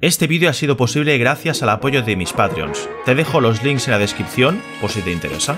Este vídeo ha sido posible gracias al apoyo de mis Patreons. Te dejo los links en la descripción por si te interesa.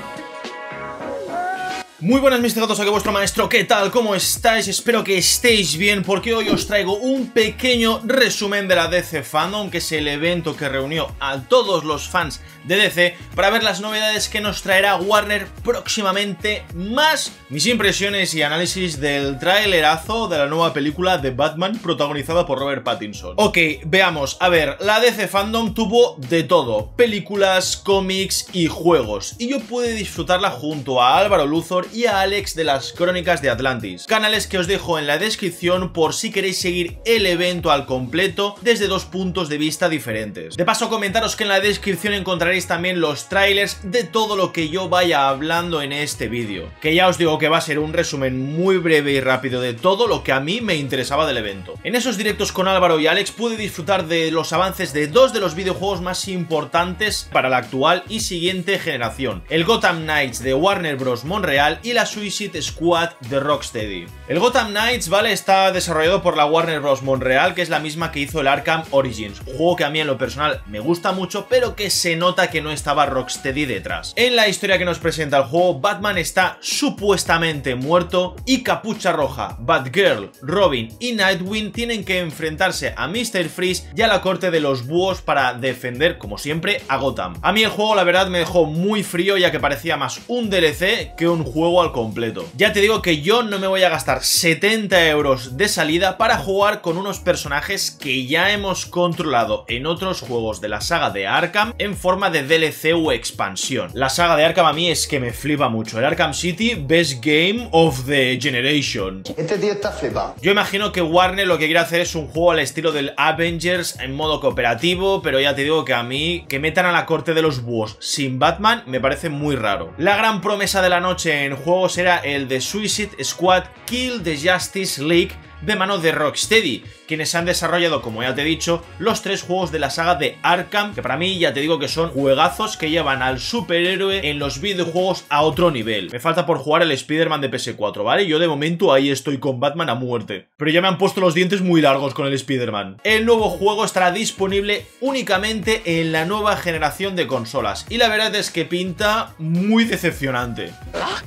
Muy buenas mis gatos, aquí vuestro maestro, ¿qué tal? ¿Cómo estáis? Espero que estéis bien porque hoy os traigo un pequeño resumen de la DC Fandom, que es el evento que reunió a todos los fans de DC para ver las novedades que nos traerá Warner próximamente, más mis impresiones y análisis del trailerazo de la nueva película de Batman protagonizada por Robert Pattinson. Ok, veamos, a ver, la DC Fandom tuvo de todo, películas, cómics y juegos, y yo pude disfrutarla junto a Álvaro Luzor y a Alex de las Crónicas de Atlantis, canales que os dejo en la descripción por si queréis seguir el evento al completo desde dos puntos de vista diferentes. De paso, comentaros que en la descripción encontraréis también los trailers de todo lo que yo vaya hablando en este vídeo, que ya os digo que va a ser un resumen muy breve y rápido de todo lo que a mí me interesaba del evento. En esos directos con Álvaro y Alex pude disfrutar de los avances de dos de los videojuegos más importantes para la actual y siguiente generación, el Gotham Knights de Warner Bros. Montreal y la Suicide Squad de Rocksteady. El Gotham Knights, ¿vale?, está desarrollado por la Warner Bros. Montreal, que es la misma que hizo el Arkham Origins, un juego que a mí en lo personal me gusta mucho, pero que se nota que no estaba Rocksteady detrás. En la historia que nos presenta el juego, Batman está supuestamente muerto y Capucha Roja, Batgirl, Robin y Nightwing tienen que enfrentarse a Mr. Freeze y a la corte de los búhos para defender, como siempre, a Gotham. A mí el juego, la verdad, me dejó muy frío, ya que parecía más un DLC que un juego al completo. Ya te digo que yo no me voy a gastar 70 € de salida para jugar con unos personajes que ya hemos controlado en otros juegos de la saga de Arkham en forma de DLC o expansión. La saga de Arkham a mí es que me flipa mucho. El Arkham City, Best Game of the Generation. Este tío está flipado. Yo imagino que Warner lo que quiere hacer es un juego al estilo del Avengers en modo cooperativo, pero ya te digo que a mí que metan a la corte de los búhos sin Batman me parece muy raro. La gran promesa de la noche en juegos era el de Suicide Squad Kill the Justice League, de mano de Rocksteady, quienes han desarrollado, como ya te he dicho, los tres juegos de la saga de Arkham, que para mí ya te digo que son juegazos que llevan al superhéroe en los videojuegos a otro nivel. Me falta por jugar el Spider-Man de PS4, ¿vale? Yo de momento ahí estoy con Batman a muerte, pero ya me han puesto los dientes muy largos con el Spider-Man. El nuevo juego estará disponible únicamente en la nueva generación de consolas, y la verdad es que pinta muy decepcionante.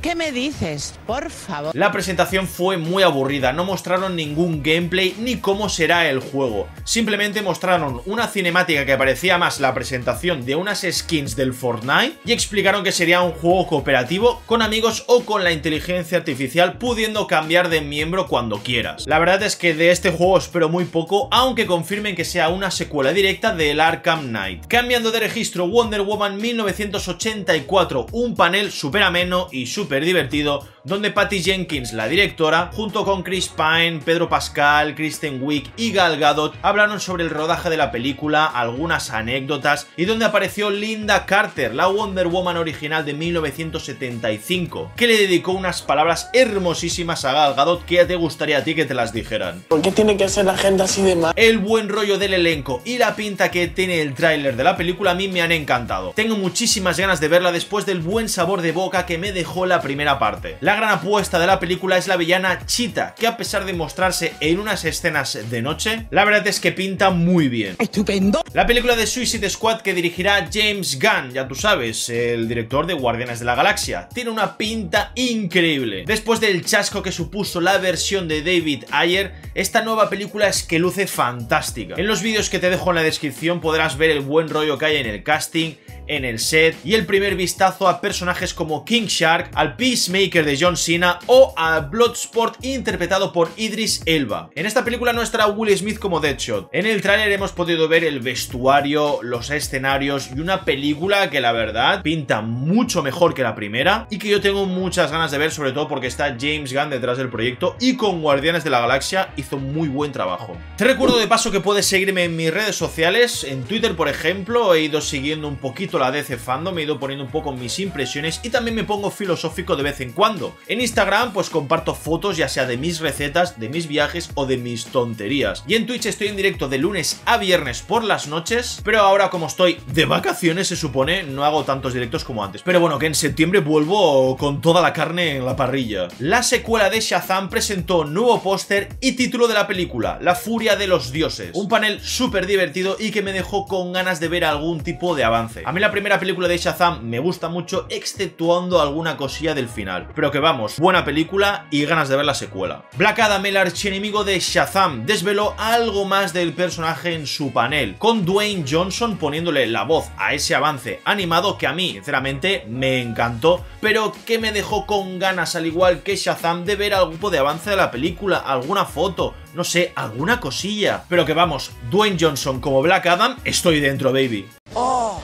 ¿Qué me dices? Por favor. La presentación fue muy aburrida, no mostraron ningún gameplay ni cómo será el juego. Simplemente mostraron una cinemática que parecía más la presentación de unas skins del Fortnite y explicaron que sería un juego cooperativo con amigos o con la inteligencia artificial, pudiendo cambiar de miembro cuando quieras. La verdad es que de este juego espero muy poco, aunque confirmen que sea una secuela directa del Arkham Knight. Cambiando de registro, Wonder Woman 1984, un panel súper ameno y súper divertido donde Patty Jenkins, la directora, junto con Chris Pine, Pedro Pascal, Kristen Wiig y Gal Gadot hablaron sobre el rodaje de la película, algunas anécdotas y donde apareció Linda Carter, la Wonder Woman original de 1975, que le dedicó unas palabras hermosísimas a Gal Gadot que ya te gustaría a ti que te las dijeran. ¿Por qué tiene que ser la gente así de mal? El buen rollo del elenco y la pinta que tiene el tráiler de la película a mí me han encantado. Tengo muchísimas ganas de verla después del buen sabor de boca que me dejó la primera parte. La gran apuesta de la película es la villana Cheetah, que a pesar de mostrarse en unas escenas de noche, la verdad es que pinta muy bien. ¡Estupendo! La película de Suicide Squad que dirigirá James Gunn, ya tú sabes, el director de Guardianes de la Galaxia, tiene una pinta increíble. Después del chasco que supuso la versión de David Ayer, esta nueva película es que luce fantástica. En los vídeos que te dejo en la descripción podrás ver el buen rollo que hay en el casting, en el set y el primer vistazo a personajes como King Shark, al Peacemaker de John Cena o a Bloodsport interpretado por Idris Elba. En esta película no estará Will Smith como Deadshot. En el tráiler hemos podido ver el vestuario, los escenarios y una película que la verdad pinta mucho mejor que la primera y que yo tengo muchas ganas de ver, sobre todo porque está James Gunn detrás del proyecto y con Guardianes de la Galaxia hizo muy buen trabajo. Te recuerdo de paso que puedes seguirme en mis redes sociales, en Twitter por ejemplo, he ido siguiendo un poquito la DC Fandom, me he ido poniendo un poco mis impresiones y también me pongo filosófico de vez en cuando. En Instagram pues comparto fotos ya sea de mis recetas, de mis viajes o de mis tonterías. Y en Twitch estoy en directo de lunes a viernes por las noches, pero ahora como estoy de vacaciones se supone, no hago tantos directos como antes. Pero bueno, que en septiembre vuelvo con toda la carne en la parrilla. La secuela de Shazam presentó nuevo póster y título de la película, La Furia de los Dioses. Un panel súper divertido y que me dejó con ganas de ver algún tipo de avance. A mí la primera película de Shazam me gusta mucho, exceptuando alguna cosilla del final. Pero que vamos, buena película y ganas de ver la secuela. Black Adam, el archienemigo de Shazam, desveló algo más del personaje en su panel, con Dwayne Johnson poniéndole la voz a ese avance animado que a mí, sinceramente, me encantó, pero que me dejó con ganas, al igual que Shazam, de ver algún tipo de avance de la película, alguna foto, no sé, alguna cosilla. Pero que vamos, Dwayne Johnson como Black Adam, estoy dentro, baby. ¡Oh!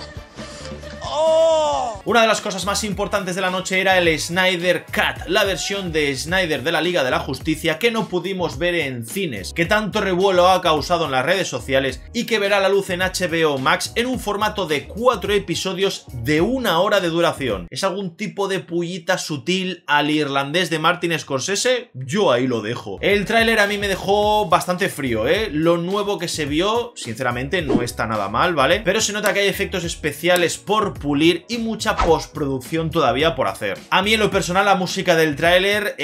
Una de las cosas más importantes de la noche era el Snyder Cut, la versión de Snyder de la Liga de la Justicia que no pudimos ver en cines, que tanto revuelo ha causado en las redes sociales y que verá la luz en HBO Max en un formato de 4 episodios de 1 hora de duración. ¿Es algún tipo de pullita sutil al irlandés de Martin Scorsese? Yo ahí lo dejo. El tráiler a mí me dejó bastante frío, ¿eh? Lo nuevo que se vio, sinceramente, no está nada mal, ¿vale? Pero se nota que hay efectos especiales por pulir y mucha postproducción todavía por hacer. A mí en lo personal la música del tráiler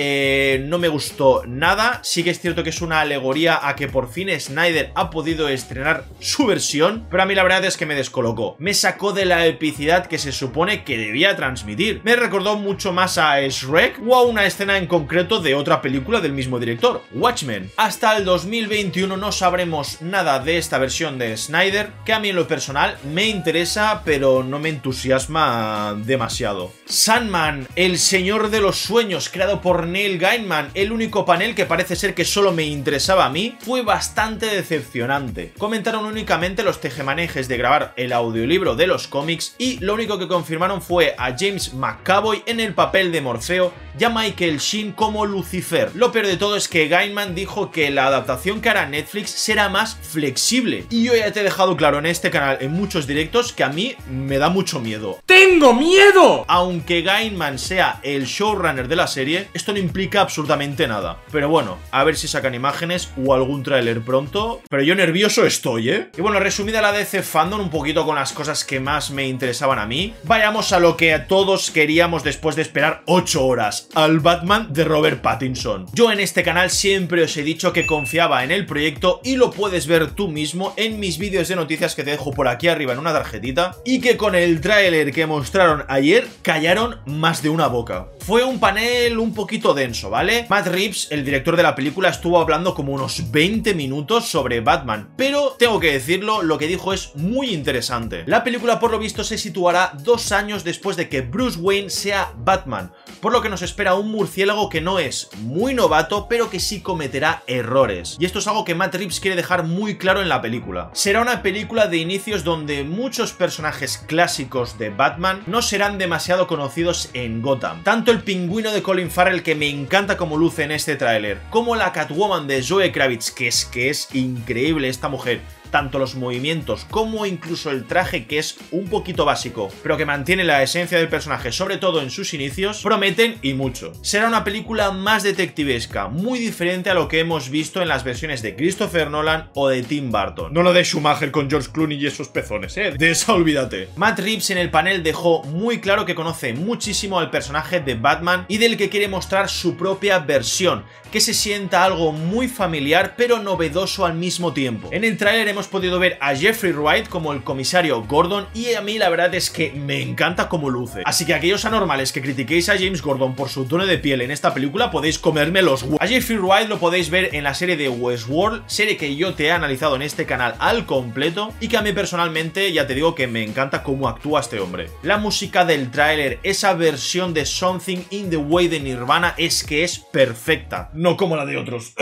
no me gustó nada. Sí que es cierto que es una alegoría a que por fin Snyder ha podido estrenar su versión, pero a mí la verdad es que me descolocó. Me sacó de la epicidad que se supone que debía transmitir. Me recordó mucho más a Shrek o a una escena en concreto de otra película del mismo director, Watchmen. Hasta el 2021 no sabremos nada de esta versión de Snyder, que a mí en lo personal me interesa, pero no me entusiasma demasiado. Sandman, el señor de los sueños, creado por Neil Gaiman, el único panel que parece ser que solo me interesaba a mí, fue bastante decepcionante. Comentaron únicamente los tejemanejes de grabar el audiolibro de los cómics y lo único que confirmaron fue a James McAvoy en el papel de Morfeo y a Michael Sheen como Lucifer. Lo peor de todo es que Gaiman dijo que la adaptación que hará Netflix será más flexible. Y yo ya te he dejado claro en este canal, en muchos directos, que a mí me da mucho miedo. ¡Tengo miedo! Aunque Gaiman sea el showrunner de la serie, esto no implica absolutamente nada. Pero bueno, a ver si sacan imágenes o algún tráiler pronto. Pero yo nervioso estoy, ¿eh? Y bueno, resumida la DC Fandom, un poquito con las cosas que más me interesaban a mí, vayamos a lo que todos queríamos después de esperar 8 horas, al Batman de Robert Pattinson. Yo en este canal siempre os he dicho que confiaba en el proyecto y lo puedes ver tú mismo en mis vídeos de noticias que te dejo por aquí arriba en una tarjetita, y que con el tráiler que hemos ayer callaron más de una boca. Fue un panel un poquito denso, ¿vale? Matt Reeves, el director de la película, estuvo hablando como unos 20 minutos sobre Batman, pero tengo que decirlo, lo que dijo es muy interesante. La película por lo visto se situará 2 años después de que Bruce Wayne sea Batman, por lo que nos espera un murciélago que no es muy novato, pero que sí cometerá errores. Y esto es algo que Matt Reeves quiere dejar muy claro en la película. Será una película de inicios donde muchos personajes clásicos de Batman no serán demasiado conocidos en Gotham. Tanto el pingüino de Colin Farrell, que me encanta como luce en este tráiler, como la Catwoman de Zoe Kravitz, que es increíble esta mujer, tanto los movimientos como incluso el traje, que es un poquito básico, pero que mantiene la esencia del personaje, sobre todo en sus inicios, prometen y mucho. Será una película más detectivesca, muy diferente a lo que hemos visto en las versiones de Christopher Nolan o de Tim Burton. No lo de Schumacher con George Clooney y esos pezones, ¿eh? De esa olvídate. Matt Reeves en el panel dejó muy claro que conoce muchísimo al personaje de Batman y del que quiere mostrar su propia versión, que se sienta algo muy familiar pero novedoso al mismo tiempo. En el tráiler hemos podido ver a Jeffrey Wright como el comisario Gordon y a mí la verdad es que me encanta cómo luce. Así que aquellos anormales que critiquéis a James Gordon por su tono de piel en esta película podéis comerme los huevos. A Jeffrey Wright lo podéis ver en la serie de Westworld, serie que yo te he analizado en este canal al completo y que a mí personalmente ya te digo que me encanta cómo actúa este hombre. La música del tráiler, esa versión de Something in the Way de Nirvana, es que es perfecta. No como la de otros.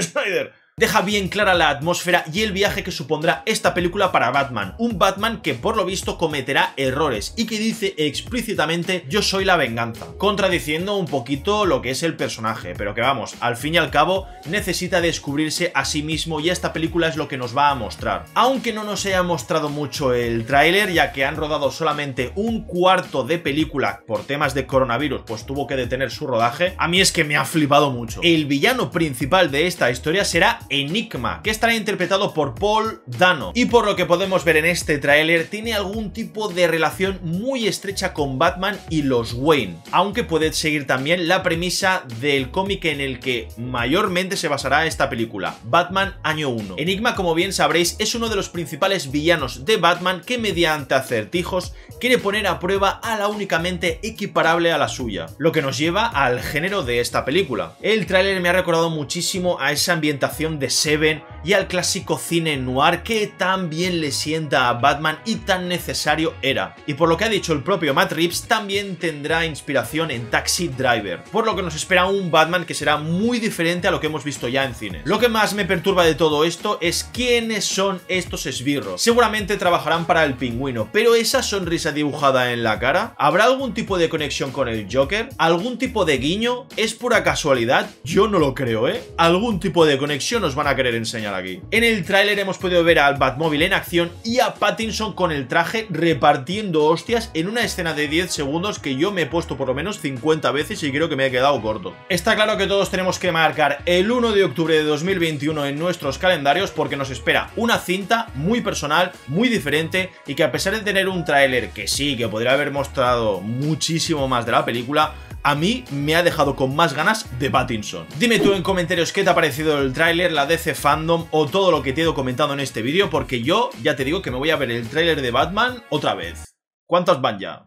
Snyder. deja bien clara la atmósfera y el viaje que supondrá esta película para Batman. Un Batman que por lo visto cometerá errores y que dice explícitamente "yo soy la venganza", contradiciendo un poquito lo que es el personaje, pero que vamos, al fin y al cabo necesita descubrirse a sí mismo y esta película es lo que nos va a mostrar. Aunque no nos haya mostrado mucho el tráiler, ya que han rodado solamente un cuarto de película por temas de coronavirus, pues tuvo que detener su rodaje, a mí es que me ha flipado mucho. El villano principal de esta historia será Enigma, que estará interpretado por Paul Dano, y por lo que podemos ver en este tráiler tiene algún tipo de relación muy estrecha con Batman y los Wayne, aunque puede seguir también la premisa del cómic en el que mayormente se basará esta película, Batman Año 1. Enigma, como bien sabréis, es uno de los principales villanos de Batman que mediante acertijos quiere poner a prueba a la únicamente equiparable a la suya, lo que nos lleva al género de esta película. El tráiler me ha recordado muchísimo a esa ambientación de Seven y al clásico cine noir que tan bien le sienta a Batman y tan necesario era. Y por lo que ha dicho el propio Matt Reeves, también tendrá inspiración en Taxi Driver, por lo que nos espera un Batman que será muy diferente a lo que hemos visto ya en cine. Lo que más me perturba de todo esto es quiénes son estos esbirros. Seguramente trabajarán para el Pingüino, pero esa sonrisa dibujada en la cara, ¿habrá algún tipo de conexión con el Joker? ¿Algún tipo de guiño? ¿Es pura casualidad? Yo no lo creo, ¿eh? Algún tipo de conexión nos van a querer enseñar aquí. En el tráiler hemos podido ver al Batmóvil en acción y a Pattinson con el traje repartiendo hostias en una escena de 10 segundos que yo me he puesto por lo menos 50 veces y creo que me he quedado corto. Está claro que todos tenemos que marcar el 1 de octubre de 2021 en nuestros calendarios, porque nos espera una cinta muy personal, muy diferente, y que a pesar de tener un tráiler que sí, que podría haber mostrado muchísimo más de la película, a mí me ha dejado con más ganas de Pattinson. Dime tú en comentarios qué te ha parecido el tráiler, la DC Fandom o todo lo que te he ido comentando en este vídeo, porque yo ya te digo que me voy a ver el tráiler de Batman otra vez. ¿Cuántas van ya?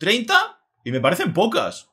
¿30? Y me parecen pocas.